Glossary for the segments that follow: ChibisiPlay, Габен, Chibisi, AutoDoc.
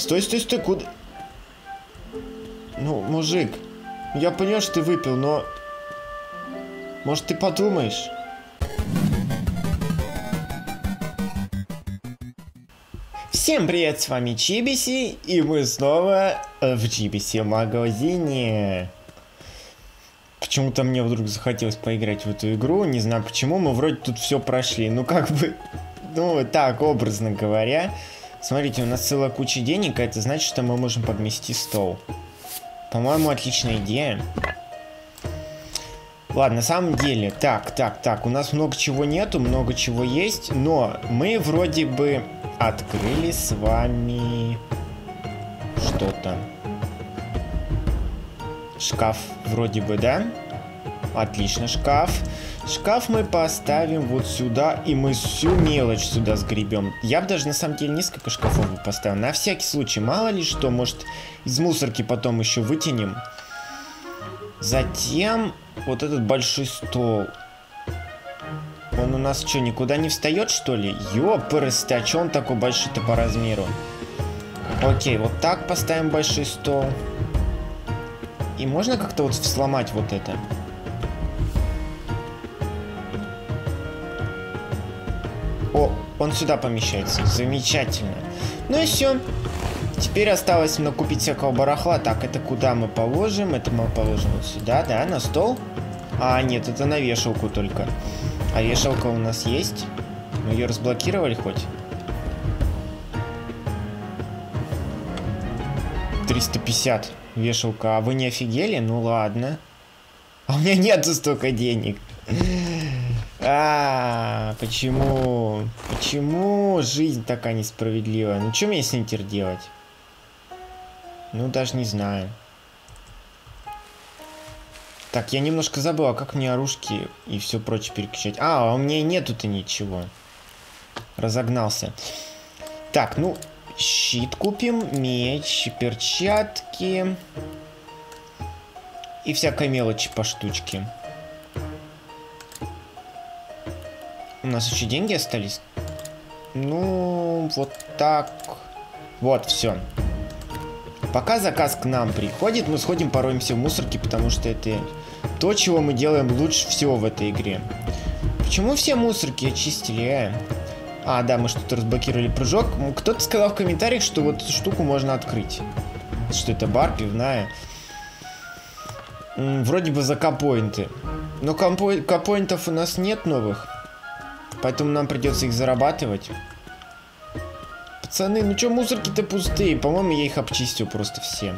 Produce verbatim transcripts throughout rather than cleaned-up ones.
Стой, стой, стой, куда? Ну, мужик, я понял, что ты выпил, но... Может, ты подумаешь? Всем привет, с вами Чибиси, и мы снова в Чибиси-магазине. Почему-то мне вдруг захотелось поиграть в эту игру, не знаю почему, мы вроде тут все прошли, ну как бы... Ну, так, образно говоря... Смотрите, у нас целая куча денег, а это значит, что мы можем подмести стол. По-моему, отличная идея. Ладно, на самом деле, так, так, так, у нас много чего нету, много чего есть, но мы вроде бы открыли с вами что-то. Шкаф вроде бы, да? Отлично, шкаф. Шкаф мы поставим вот сюда, и мы всю мелочь сюда сгребем. Я бы даже, на самом деле, несколько шкафов поставил. На всякий случай, мало ли что, может, из мусорки потом еще вытянем. Затем вот этот большой стол. Он у нас что, никуда не встает, что ли? Ёпрст, а че он такой большой-то по размеру? Окей, вот так поставим большой стол. И можно как-то вот сломать вот это? О, он сюда помещается. Замечательно. Ну и все. Теперь осталось накупить всякого барахла. Так, это куда мы положим? Это мы положим вот сюда, да, на стол? А, нет, это на вешалку только. А вешалка у нас есть? Мы ее разблокировали хоть? триста пятьдесят вешалка. А вы не офигели? Ну ладно. А у меня нету столько денег. А, почему? Почему жизнь такая несправедливая? Ну, что мне с ним теперь делать? Ну, даже не знаю. Так, я немножко забыла, как мне оружки и все прочее переключать. А, у меня нету-то ничего. Разогнался. Так, ну, щит купим, меч, перчатки. И всякой мелочи по штучке. У нас еще деньги остались. Ну, вот так. Вот, все. Пока заказ к нам приходит, мы сходим, пороемся в мусорке, потому что это то, чего мы делаем лучше всего в этой игре. Почему все мусорки очистили? А, да, мы что-то разблокировали прыжок. Кто-то сказал в комментариях, что вот эту штуку можно открыть. Что это, бар, пивная? М-м, вроде бы за капоинты. Но капоинтов у нас нет новых. Поэтому нам придется их зарабатывать. Пацаны, ну чё, мусорки-то пустые. По-моему, я их обчистил просто все.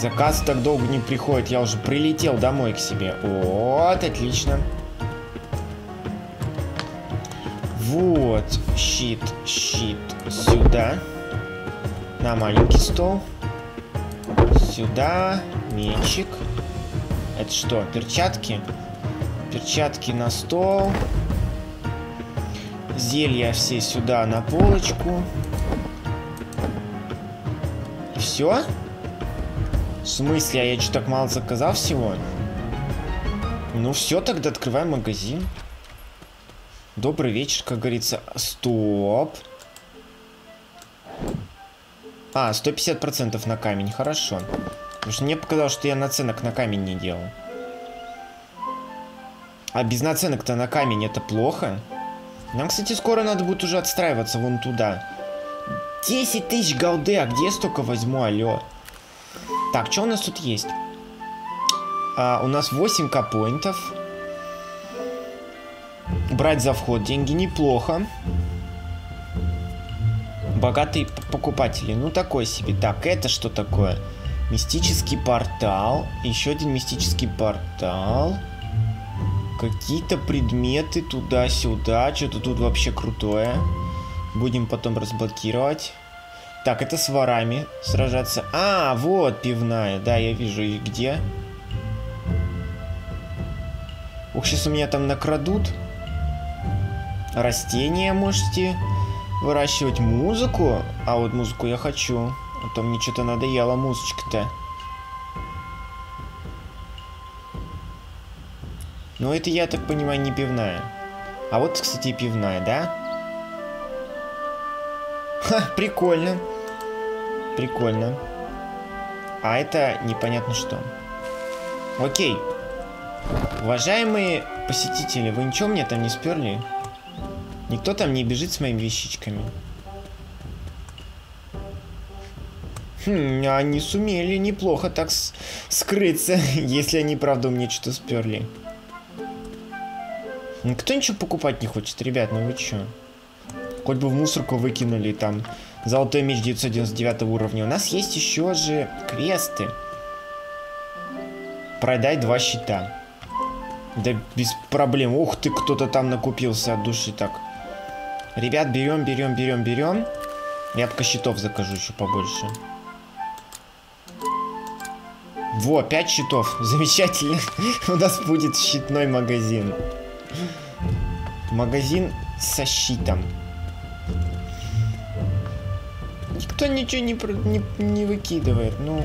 Заказ так долго не приходит. Я уже прилетел домой к себе. Вот, отлично. Вот, щит, щит. Сюда. На маленький стол. Сюда. Мечик. Это что, перчатки? Перчатки на стол. Зелья все сюда на полочку. Все? В смысле, а я что, так мало заказал всего? Ну все, тогда открываем магазин. Добрый вечер, как говорится. Стоп. А, сто пятьдесят процентов на камень, хорошо. Потому что мне показалось, что я наценок на камень не делал. А без наценок-то на камень это плохо. Нам, кстати, скоро надо будет уже отстраиваться вон туда. десять тысяч голды, а где я столько возьму, алё? Так, что у нас тут есть? А, у нас восемь капоинтов. Брать за вход деньги неплохо. Богатые покупатели, ну такой себе. Так, это что такое? Мистический портал. Еще один мистический портал. Какие-то предметы туда-сюда. Что-то тут вообще крутое. Будем потом разблокировать. Так, это с ворами сражаться. А, вот пивная. Да, я вижу их где. Ух, сейчас у меня там накрадут. Растения можете выращивать. Музыку. А вот музыку я хочу. А то мне что-то надоело музычка-то. Но это, я так понимаю, не пивная. А вот, кстати, и пивная, да? Ха, прикольно. Прикольно. А это непонятно что. Окей. Уважаемые посетители, вы ничего мне там не сперли? Никто там не бежит с моими вещичками? Хм, они сумели неплохо так скрыться, если они, правда, у меня что-то сперли. Никто ничего покупать не хочет, ребят, ну вы чё? Хоть бы в мусорку выкинули там золотой меч девятьсот девяносто девятого уровня. У нас есть еще же квесты. Продай два щита. Да без проблем. Ух ты, кто-то там накупился от души так. Ребят, берем, берем, берем, берем. Я пока щитов закажу еще побольше. Во, пять щитов. Замечательно. У нас будет щитной магазин. Магазин со щитом. Никто ничего не, не, не выкидывает. Ну.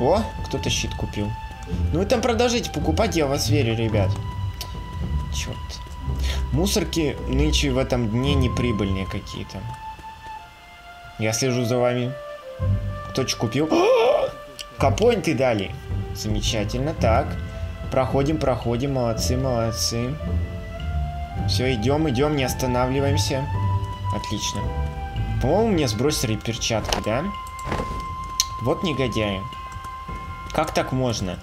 О, кто-то щит купил. Ну вы там продолжите покупать, я вас верю, ребят. Черт. Мусорки нынче в этом дне неприбыльные какие-то. Я слежу за вами. Кто что купил? Капоньты дали. Замечательно, так. Проходим, проходим, молодцы, молодцы. Все, идем, идем, не останавливаемся. Отлично. По-моему, мне сбросили перчатки, да? Вот негодяи. Как так можно?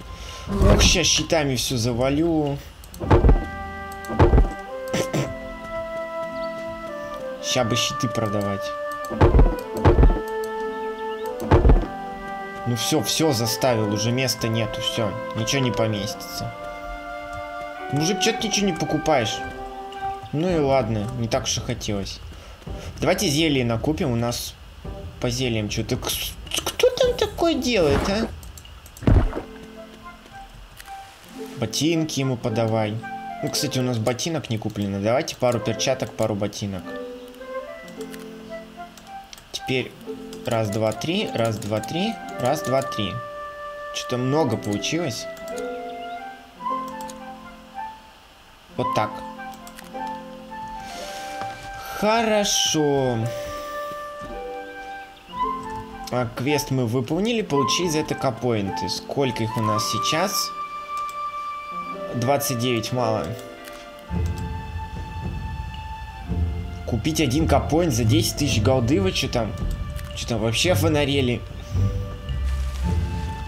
Ох, сейчас щитами все завалю. Сейчас бы щиты продавать. Ну все, все заставил, уже места нету, все, ничего не поместится. Мужик, что ты ничего не покупаешь? Ну и ладно, не так уж и хотелось. Давайте зелье накупим, у нас по зельям что-то... Кто там такое делает, а? Ботинки ему подавай. Ну, кстати, у нас ботинок не куплено. Давайте пару перчаток, пару ботинок. Теперь раз, два, три, раз, два, три, раз, два, три. Что-то много получилось. Вот так. Хорошо. А, квест мы выполнили, получили за это капоинты. Сколько их у нас сейчас? двадцать девять, мало. Купить один капоинт за десять тысяч голды, вы что там? Что там вообще фонарели?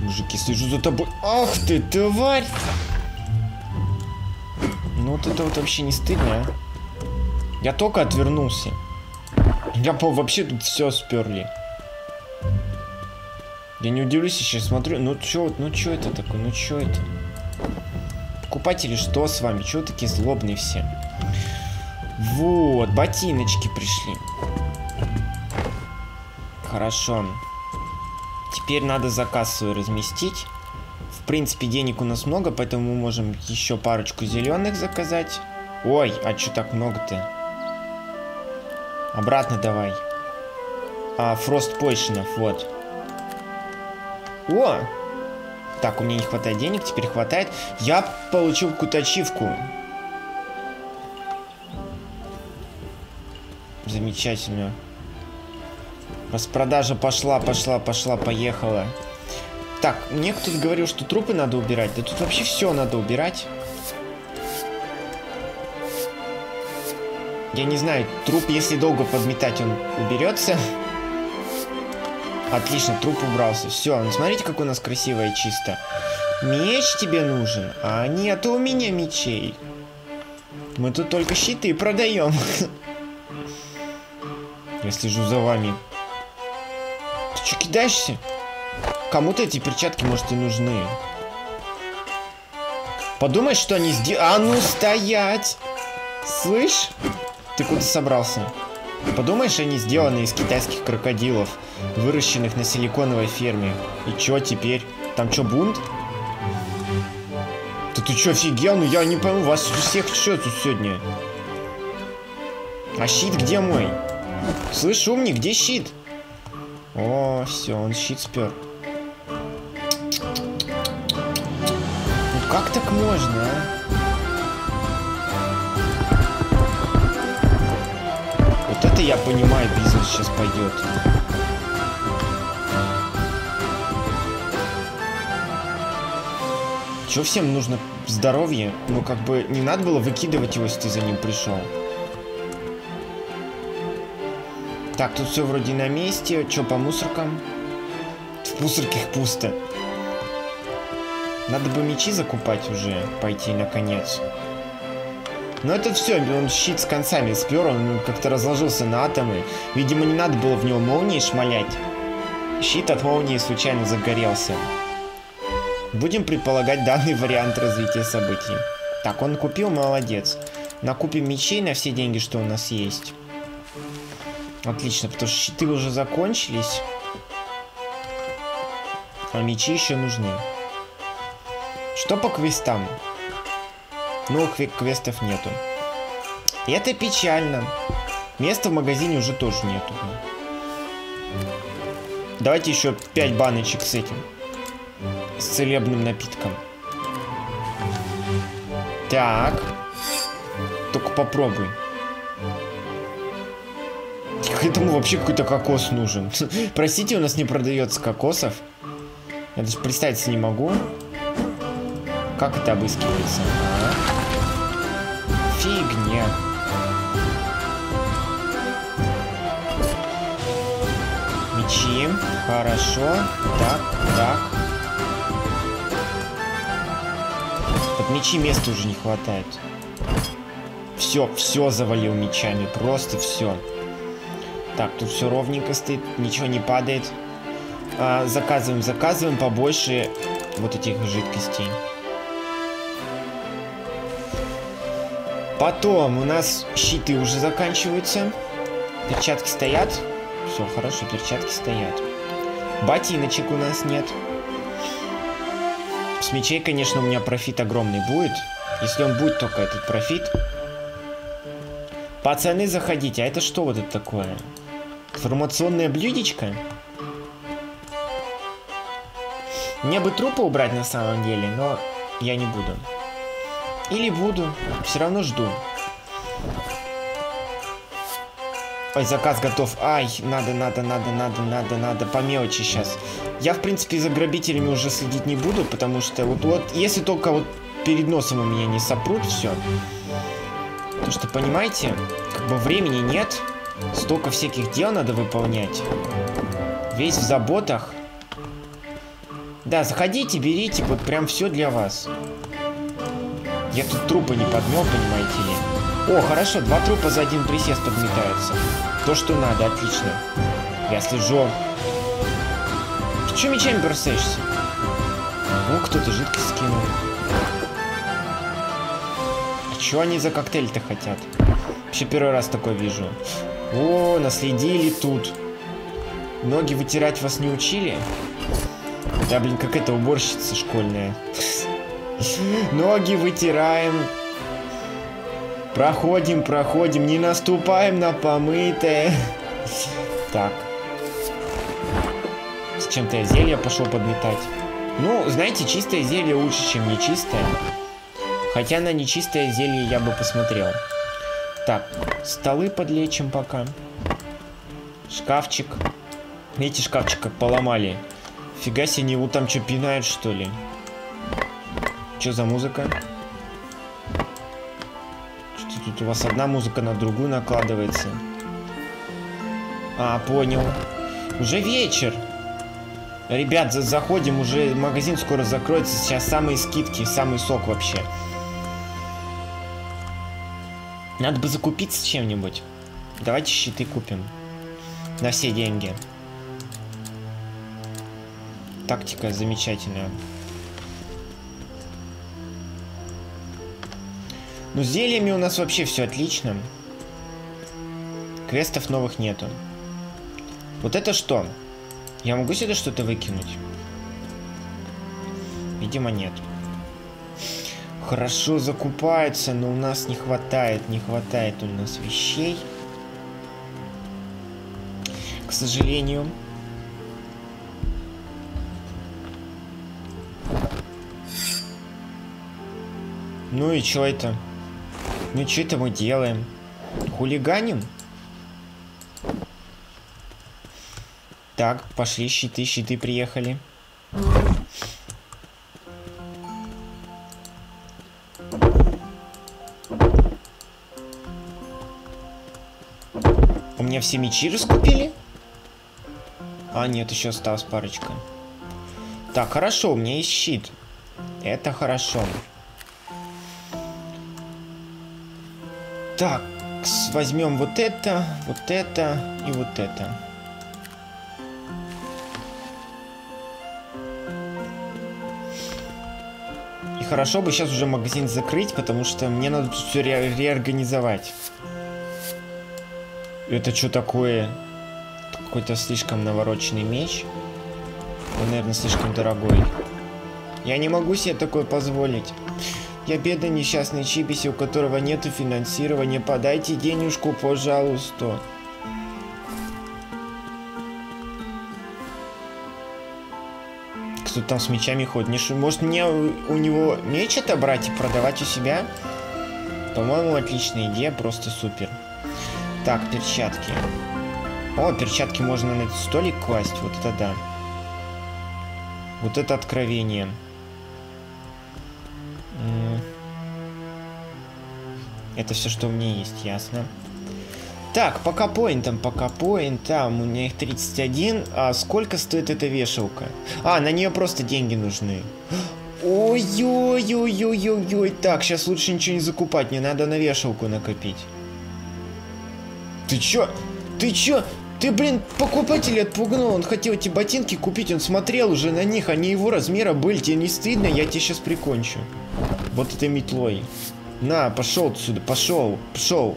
Мужики, слежу за тобой. Ах ты, тварь! Ну вот это вот вообще не стыдно, а? Я только отвернулся. Я по вообще тут все сперли. Я не удивлюсь, я сейчас смотрю. Ну чё, ну чё это такое? Ну чё это? Покупатели, что с вами? Чего такие злобные все? Вот, ботиночки пришли. Хорошо. Теперь надо заказ свой разместить. В принципе, денег у нас много, поэтому мы можем еще парочку зеленых заказать. Ой, а чё так много-то? Обратно давай. А, Фрост Пойшенов, вот. О! Так, у меня не хватает денег, теперь хватает. Я получил какую-то ачивку. Замечательно. Распродажа пошла, пошла, пошла, поехала. Так, мне кто-то говорил, что трупы надо убирать. Да тут вообще все надо убирать. Я не знаю, труп, если долго подметать, он уберется. Отлично, труп убрался. Все, ну смотрите, как у нас красиво и чисто. Меч тебе нужен? А нет, у меня мечей. Мы тут только щиты продаем. Я слежу за вами. Ты что, кидаешься? Кому-то эти перчатки, может, и нужны. Подумай, что они сделали. А ну, стоять! Слышь? Ты куда собрался? Подумаешь, они сделаны из китайских крокодилов, выращенных на силиконовой ферме. И чё теперь? Там чё, бунт? Да ты чё, офигел? Ну я не пойму, вас всех чё тут сегодня? А щит где мой? Слышь, умник, где щит? О, все, он щит спер. Ну как так можно, а? это я понимаю, бизнес сейчас пойдет. Чё всем нужно здоровье? Ну, как бы не надо было выкидывать его, если ты за ним пришел. Так, тут все вроде на месте. Чё по мусоркам? В мусорках пусто. Надо бы мечи закупать уже, пойти наконец. Но это все, он щит с концами спер, он как-то разложился на атомы. Видимо, не надо было в него молнии шмалять. Щит от молнии случайно загорелся. Будем предполагать данный вариант развития событий. Так, он купил, молодец. Накупим мечей на все деньги, что у нас есть. Отлично, потому что щиты уже закончились. А мечи еще нужны. Что по квестам? Новых квестов нету. И это печально. Места в магазине уже тоже нету. Давайте еще пять баночек с этим. С целебным напитком. Так. Только попробуй. К этому вообще какой-то кокос нужен. Простите, у нас не продается кокосов. Я даже представить не могу. Как это обыскивается? Фигня. Мечи. Хорошо. Так, так. Под мечи места уже не хватает. Все, все завалил мечами. Просто все. Так, тут все ровненько стоит. Ничего не падает. А, заказываем, заказываем побольше вот этих жидкостей. Потом у нас щиты уже заканчиваются. Перчатки стоят. Все, хорошо, перчатки стоят. Ботиночек у нас нет. С мечей, конечно, у меня профит огромный будет. Если он будет только этот профит. Пацаны, заходите. А это что вот это такое? Формационное блюдечко? Мне бы трупы убрать на самом деле, но я не буду. Или буду, все равно жду. Ой, заказ готов. Ай, надо, надо, надо, надо, надо, надо. По мелочи сейчас. Я, в принципе, за грабителями уже следить не буду, потому что вот, вот если только вот перед носом у меня не сопрут, все. Потому что, понимаете, как бы времени нет. Столько всяких дел надо выполнять. Весь в заботах. Да, заходите, берите, вот прям все для вас. Я тут трупы не подмел, понимаете ли. О, хорошо, два трупа за один присест подметаются. То, что надо, отлично. Я слежу. Ты че мечами бросаешься? О, кто-то жидкость скинул. А че они за коктейль-то хотят? Вообще первый раз такое вижу. О, наследили тут. Ноги вытирать вас не учили? Да, блин, как эта уборщица школьная. Ноги вытираем. Проходим, проходим. Не наступаем на помытое. Так. С чем-то я зелье пошел подметать. Ну, знаете, чистое зелье лучше, чем нечистое. Хотя на нечистое зелье я бы посмотрел. Так, столы подлечим пока. Шкафчик. Видите, шкафчик как поломали. Фига себе, его там что, пинают, что ли? Что за музыка? Что тут у вас одна музыка на другую накладывается? А, понял. Уже вечер. Ребят, за заходим, уже магазин скоро закроется. Сейчас самые скидки, самый сок вообще. Надо бы закупиться чем-нибудь. Давайте щиты купим. На все деньги. Тактика замечательная. Ну, с зельями у нас вообще все отлично. Квестов новых нету. Вот это что? Я могу сюда что-то выкинуть? Видимо, нет. Хорошо закупается, но у нас не хватает, не хватает у нас вещей. К сожалению. Ну и чё это? Ну, что-то мы делаем. Хулиганим? Так, пошли, щиты, щиты приехали. У меня все мечи раскупили? А, нет, еще осталась парочка. Так, хорошо, у меня есть щит. Это хорошо. Так, возьмем вот это, вот это и вот это. И хорошо бы сейчас уже магазин закрыть, потому что мне надо тут все ре реорганизовать. Это что такое? Какой-то слишком навороченный меч. Он, наверное, слишком дорогой. Я не могу себе такое позволить. Я бедный несчастный Чибиси, у которого нету финансирования. Подайте денежку, пожалуйста. Кто там с мечами ходит? Может, мне у него меч отобрать и продавать у себя? По-моему, отличная идея, просто супер. Так, перчатки. О, перчатки можно на этот столик класть. Вот это да. Вот это откровение. Это все, что у меня есть, ясно. Так, по капоинтам, по капоинтам. У меня их тридцать один. А сколько стоит эта вешалка? А, на нее просто деньги нужны. Ой-ой-ой-ой-ой-ой. Так, сейчас лучше ничего не закупать. Мне надо на вешалку накопить. Ты чё? Ты чё? Ты, блин, покупателя отпугнул. Он хотел эти ботинки купить. Он смотрел уже на них. Они его размера были. Тебе не стыдно? Я тебя сейчас прикончу. Вот этой метлой. На, пошел отсюда, пошел, пошел.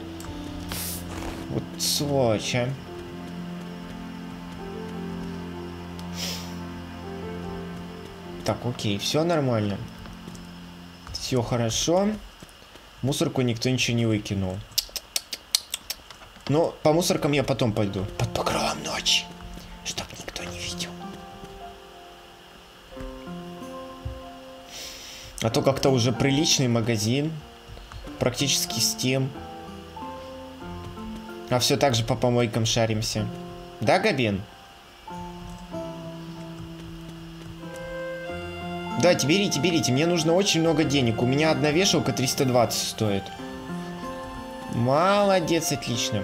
Вот сволочь, а. Так, окей, все нормально. Все хорошо. Мусорку никто ничего не выкинул. Но по мусоркам я потом пойду. Под покровом ночи. Чтоб никто не видел. А то как-то уже приличный магазин. Практически Steam. А все так же по помойкам шаримся. Да, Габен? Да, берите, берите. Мне нужно очень много денег. У меня одна вешалка триста двадцать стоит. Молодец, отлично.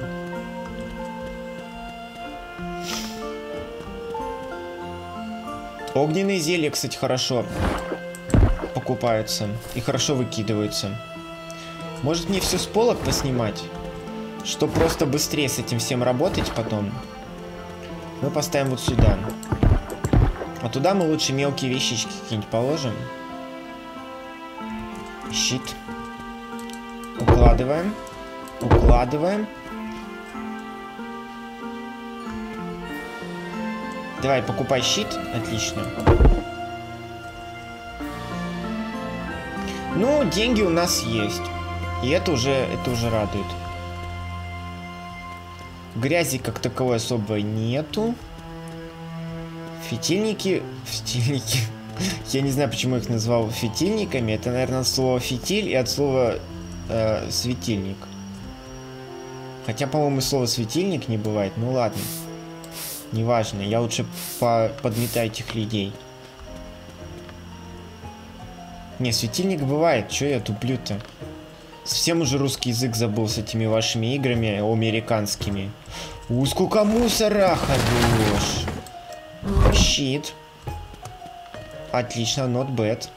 Огненные зелья, кстати, хорошо покупаются и хорошо выкидываются. Может, мне все с полок поснимать? Что просто быстрее с этим всем работать потом. Мы поставим вот сюда. А туда мы лучше мелкие вещички какие-нибудь положим. Щит. Укладываем. Укладываем. Давай, покупай щит. Отлично. Ну, деньги у нас есть. И это уже, это уже радует. Грязи как таковой особо нету. Фитильники... Фитильники... Я не знаю, почему я их назвал фитильниками. Это, наверное, от слова фитиль и от слова э, светильник. Хотя, по-моему, слово светильник не бывает. Ну ладно. Неважно. Я лучше по подметаю этих людей. Не, светильник бывает. Чё я туплю-то? Совсем уже русский язык забыл с этими вашими играми американскими. У, сколько мусора, хорош. Щит. Отлично, not bad.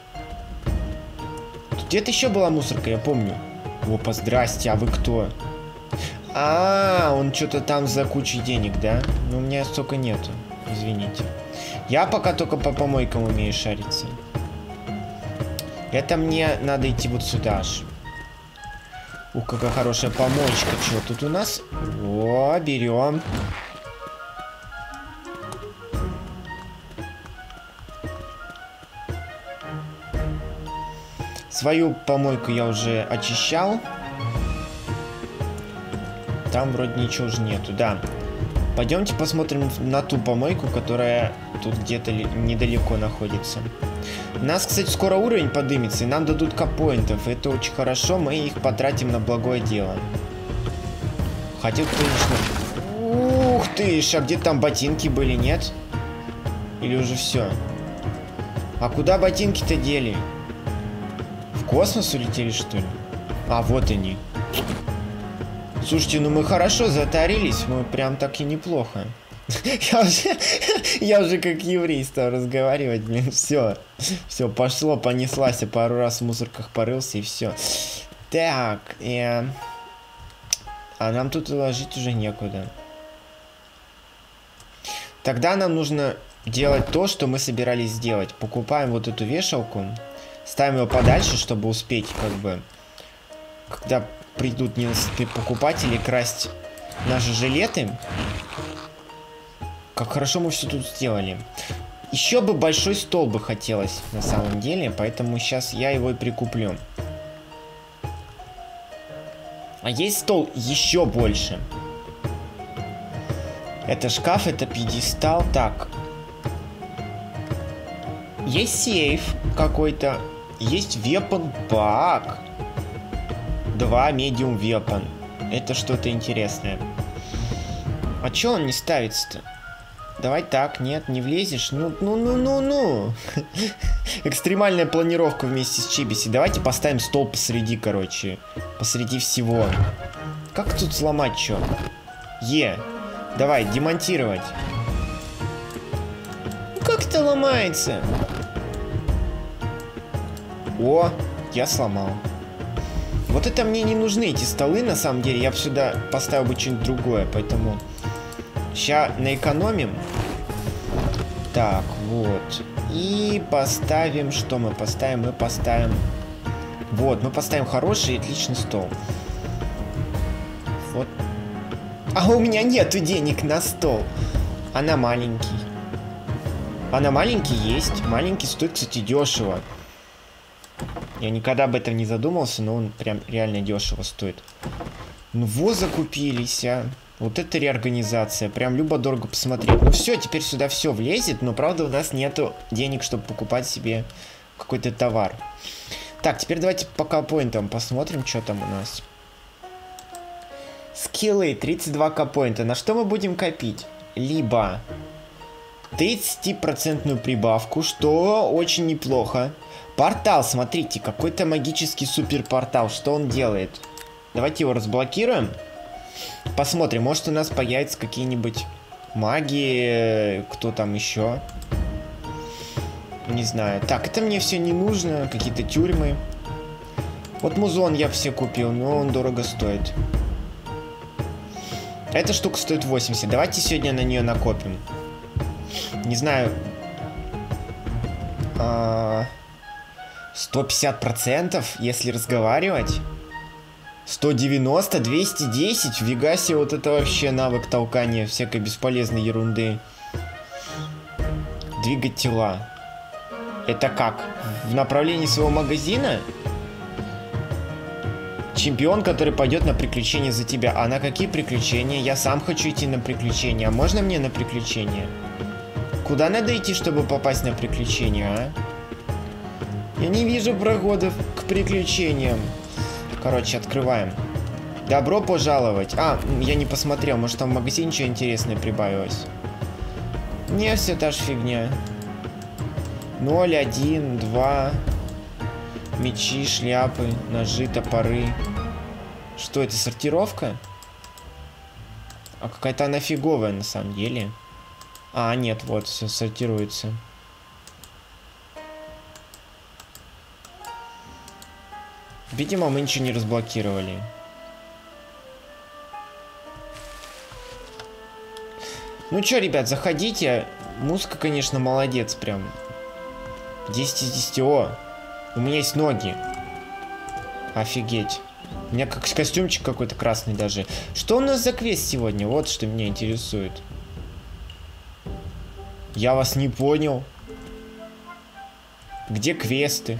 Тут где-то еще была мусорка, я помню. Опа, здрасте, а вы кто? А, -а, -а он что-то там за кучу денег, да? Но у меня столько нету, извините. Я пока только по помойкам умею шариться. Это мне надо идти вот сюда аж. Ух, какая хорошая помойка. Что тут у нас? О, берем. Свою помойку я уже очищал. Там вроде ничего уже нету, да. Пойдемте посмотрим на ту помойку, которая тут где-то недалеко находится. У нас, кстати, скоро уровень подымется, и нам дадут капоинтов. Это очень хорошо, мы их потратим на благое дело. Хотел, конечно... Ух ты ж, а где там ботинки были, нет? Или уже все? А куда ботинки-то дели? В космос улетели, что ли? А, вот они. Слушайте, ну мы хорошо затарились, мы прям так и неплохо. Я уже, я уже как еврей стал разговаривать, блин, все. Все, пошло, понеслась, я пару раз в мусорках порылся и все. Так, э... а нам тут ложить уже некуда. Тогда нам нужно делать то, что мы собирались сделать. Покупаем вот эту вешалку, ставим ее подальше, чтобы успеть, как бы, когда придут ненасытные покупатели, красть наши жилеты. Как хорошо мы все тут сделали. Еще бы большой стол бы хотелось, на самом деле, поэтому сейчас я его и прикуплю. А есть стол еще больше. Это шкаф, это пьедестал. Так. Есть сейф какой-то. Есть вепон-бак. Два медиум вепон. Это что-то интересное. А чё он не ставится-то? Давай так, нет, не влезешь. Ну, ну, ну, ну, ну. Экстремальная планировка вместе с Чибиси. Давайте поставим стол посреди, короче. Посреди всего. Как тут сломать чё? Е. Давай, демонтировать. Как это ломается? О, я сломал. Вот это мне не нужны эти столы, на самом деле. Я бы сюда поставил бы что-нибудь другое, поэтому... Сейчас наэкономим. Так, вот. И поставим... Что мы поставим? Мы поставим... Вот, мы поставим хороший и отличный стол. Вот. А у меня нету денег на стол. А на маленький. А на маленький есть. Маленький стоит, кстати, дешево. Я никогда об этом не задумывался, но он прям реально дешево стоит. Ну вот закупились, а. Вот это реорганизация. Прям любо-дорого посмотреть. Ну все, теперь сюда все влезет, но правда у нас нету денег, чтобы покупать себе какой-то товар. Так, теперь давайте по капоинтам посмотрим, что там у нас. Скиллы, тридцать два капоинта. На что мы будем копить? Либо тридцать процентов прибавку, что очень неплохо. Портал, смотрите, какой-то магический суперпортал. Что он делает? Давайте его разблокируем. Посмотрим, может у нас появятся какие-нибудь маги, кто там еще. Не знаю. Так, это мне все не нужно, какие-то тюрьмы. Вот музон я все купил, но он дорого стоит. Эта штука стоит восемьдесят. Давайте сегодня на нее накопим. Не знаю. А... сто пятьдесят процентов, если разговаривать. сто девяносто, двести десять. В Вегасе вот это вообще навык толкания всякой бесполезной ерунды. Двигать тела. Это как? В направлении своего магазина? Чемпион, который пойдет на приключения за тебя. А на какие приключения? Я сам хочу идти на приключения. А можно мне на приключения? Куда надо идти, чтобы попасть на приключения, а? Я не вижу проходов к приключениям. Короче, открываем. Добро пожаловать. А, я не посмотрел. Может, там в магазине что интересное прибавилось? Не, все та же фигня. ноль, один, два. Мечи, шляпы, ножи, топоры. Что это, сортировка? А какая-то она фиговая, на самом деле. А, нет, вот, все сортируется. Видимо, мы ничего не разблокировали. Ну чё, ребят, заходите. Музыка, конечно, молодец прям. десять из десяти. О, у меня есть ноги. Офигеть. У меня как костюмчик какой-то красный даже. Что у нас за квест сегодня? Вот что меня интересует. Я вас не понял. Где квесты?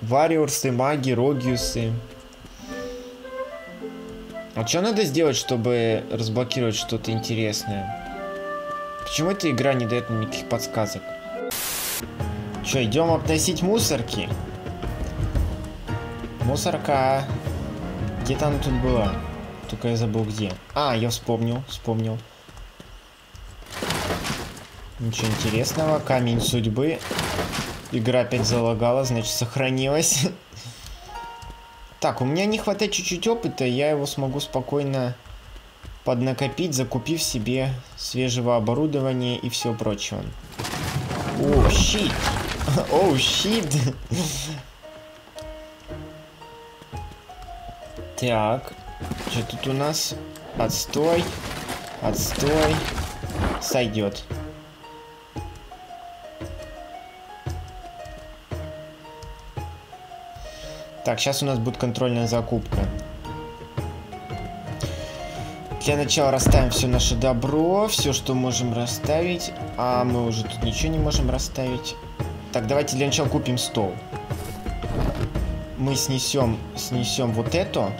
Вариорсы, маги, рогиусы. А что надо сделать, чтобы разблокировать что-то интересное? Почему эта игра не дает мне никаких подсказок? Че, идем относить мусорки? Мусорка. Где-то она тут была. Только я забыл где. А, я вспомнил, вспомнил. Ничего интересного. Камень судьбы. Игра опять залагала, значит, сохранилась. Так, у меня не хватает чуть-чуть опыта. Я его смогу спокойно поднакопить, закупив себе свежего оборудования и всего прочего. О, щит! О, щит! Так. Что тут у нас? Отстой. Отстой. Сойдет. Так, сейчас у нас будет контрольная закупка. Для начала расставим все наше добро, все, что можем расставить. А мы уже тут ничего не можем расставить. Так, давайте для начала купим стол. Мы снесем, снесем вот это.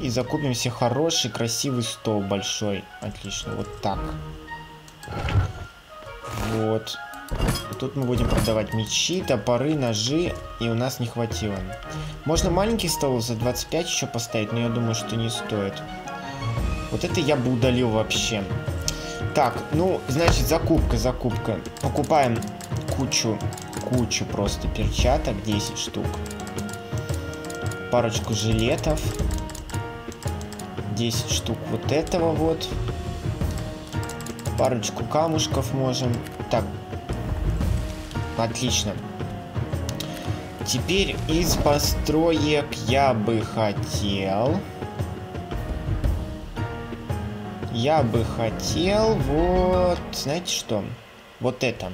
И закупим себе хороший, красивый стол большой. Отлично, вот так. Вот. Тут мы будем продавать мечи, топоры, ножи. И у нас не хватило. Можно маленький стол за двадцать пять еще поставить, но я думаю, что не стоит. Вот это я бы удалил вообще. Так, ну, значит, закупка, закупка. Покупаем кучу, кучу просто перчаток, десять штук. Парочку жилетов. десять штук вот этого вот. Парочку камушков можем. Так. Отлично. Теперь из построек я бы хотел... Я бы хотел вот... Знаете что? Вот это.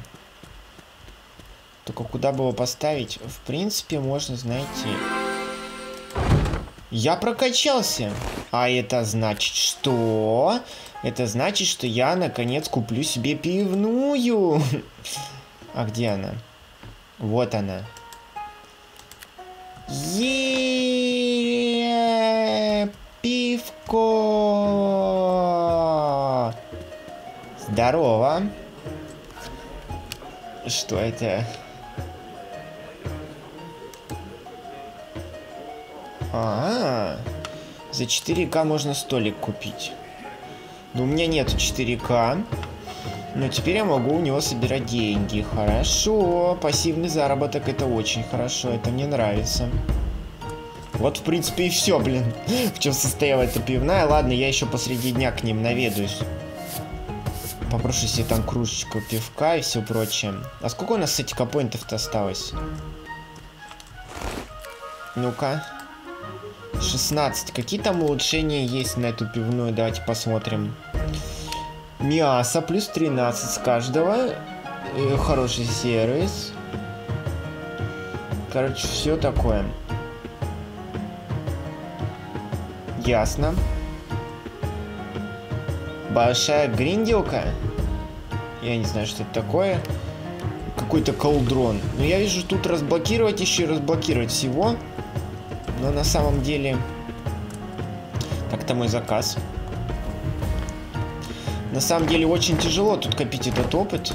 Только куда бы его поставить? В принципе, можно, знаете... Я прокачался. А это значит что? Это значит, что я наконец куплю себе пивную. А где она? Вот она. Еее, пивко. Здорово. Что это? А, -а, -а. За четыре ка можно столик купить. Но у меня нету четыре ка. Но теперь я могу у него собирать деньги. Хорошо. Пассивный заработок. Это очень хорошо. Это мне нравится. Вот, в принципе, и все, блин. В чем состояла эта пивная. Ладно, я еще посреди дня к ним наведаюсь. Попрошу себе там кружечку пивка и все прочее. А сколько у нас с этих капоинтов-то осталось? Ну-ка. шестнадцать. Какие там улучшения есть на эту пивную? Давайте посмотрим. Мясо плюс тринадцать с каждого. Э, хороший сервис. Короче, все такое. Ясно. Большая гринделка. Я не знаю, что это такое. Какой-то колдрон. Но я вижу, тут разблокировать еще и разблокировать всего. Но на самом деле... Так-то мой заказ. На самом деле очень тяжело тут копить этот опыт.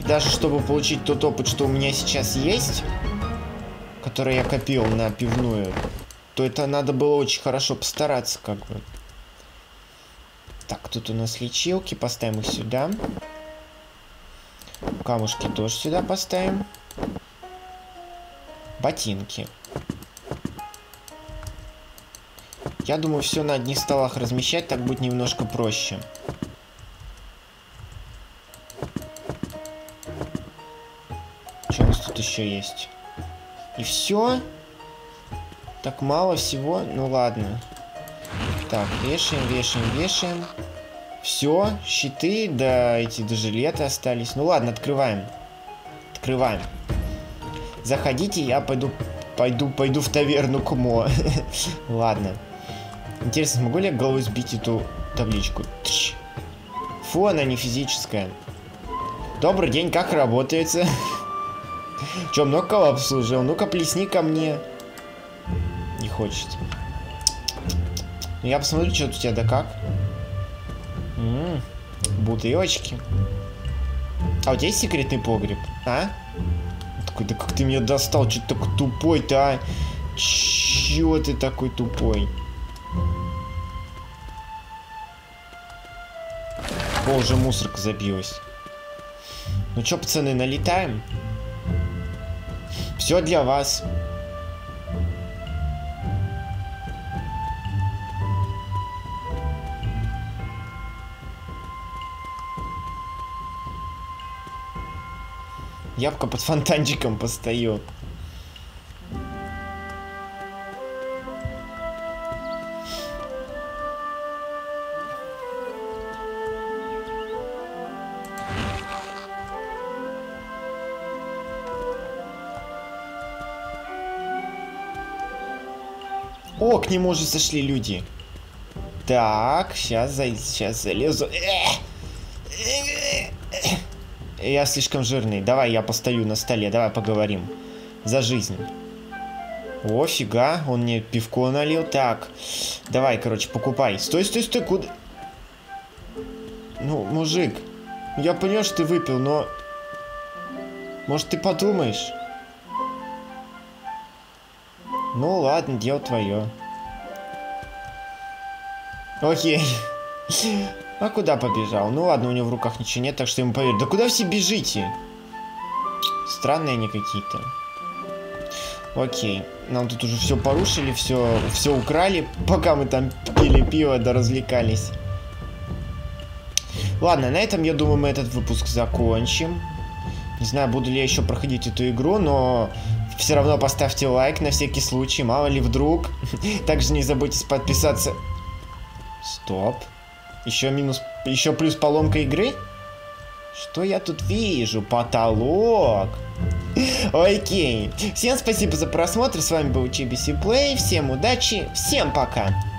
И даже чтобы получить тот опыт, что у меня сейчас есть, который я копил на пивную, то это надо было очень хорошо постараться, как бы. Так, тут у нас лечилки, поставим их сюда. Камушки тоже сюда поставим. Ботинки. Я думаю, все на одних столах размещать, так будет немножко проще. Еще есть. И все. Так мало всего. Ну ладно. Так, вешаем, вешаем, вешаем. Все. Щиты, да, эти до жилеты остались. Ну ладно, открываем. Открываем. Заходите, я пойду, пойду, пойду в таверну Кумо. Ладно. Интересно, смогу ли я головой сбить эту табличку? Фу, она не физическая. Добрый день, как работается? Че, много кого обслужил? Ну-ка, плесни ко мне. Не хочет. Я посмотрю, что тут у тебя да как. М-м-м, бутылочки. А у тебя есть секретный погреб? А? Такой, да как ты меня достал? Че ты такой тупой-то, а? Че ты такой тупой? уже мусорка забилась. Ну чё, пацаны, налетаем? Все для вас. Я пока под фонтанчиком постою. О, к нему уже сошли люди. Так, сейчас, сейчас залезу. Я слишком жирный. Давай я постою на столе, давай поговорим. За жизнь. О, фига, он мне пивко налил. Так, давай, короче, покупай. Стой, стой, стой, куда? Ну, мужик, я понял, что ты выпил, но... Может, ты подумаешь? Ну ладно, дело твое. Окей. А куда побежал? Ну ладно, у него в руках ничего нет, так что ему поверю. Да куда все бежите? Странные они какие-то. Окей. Нам тут уже все порушили, все, все украли, пока мы там пили пиво да развлекались. Ладно, на этом, я думаю, мы этот выпуск закончим. Не знаю, буду ли я еще проходить эту игру, но... Все равно поставьте лайк на всякий случай, мало ли вдруг. Также не забудьте подписаться. Стоп. Еще минус, еще плюс поломка игры? Что я тут вижу? Потолок. Окей. Всем спасибо за просмотр. С вами был ChibisiPlay. Всем удачи. Всем пока.